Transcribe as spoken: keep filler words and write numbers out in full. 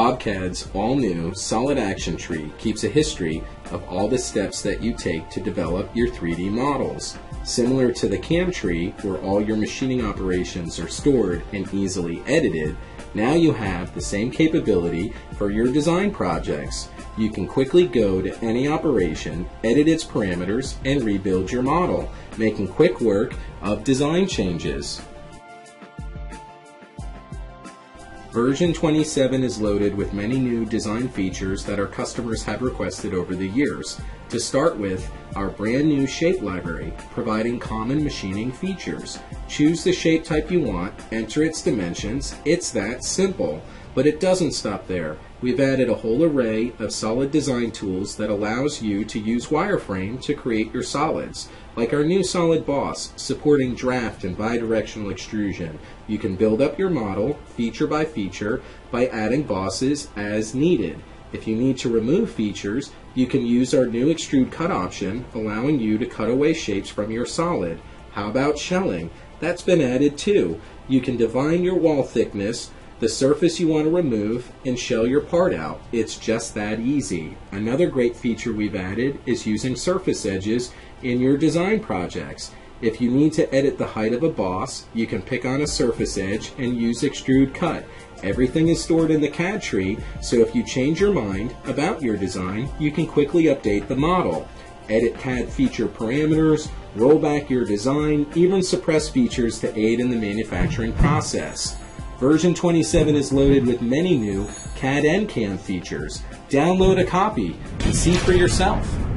BobCAD's all-new Solid Action Tree keeps a history of all the steps that you take to develop your three D models, similar to the CAM tree where all your machining operations are stored and easily edited. Now you have the same capability for your design projects. You can quickly go to any operation, edit its parameters, and rebuild your model, making quick work of design changes. Version twenty-seven is loaded with many new design features that our customers have requested over the years. To start with, our brand new shape library, providing common machining features. Choose the shape type you want, enter its dimensions. It's that simple. But it doesn't stop there. We've added a whole array of solid design tools that allows you to use wireframe to create your solids. Like our new Solid Boss, supporting draft and bidirectional extrusion. You can build up your model, feature by feature, by adding bosses as needed. If you need to remove features, you can use our new Extrude Cut option, allowing you to cut away shapes from your solid. How about shelling? That's been added too. You can define your wall thickness, the surface you want to remove, and shell your part out. It's just that easy. Another great feature we've added is using surface edges in your design projects. If you need to edit the height of a boss, you can pick on a surface edge and use Extrude Cut. Everything is stored in the C A D tree, so if you change your mind about your design, you can quickly update the model. Edit C A D feature parameters, roll back your design, even suppress features to aid in the manufacturing process. Version twenty-seven is loaded with many new C A D and CAM features. Download a copy and see for yourself.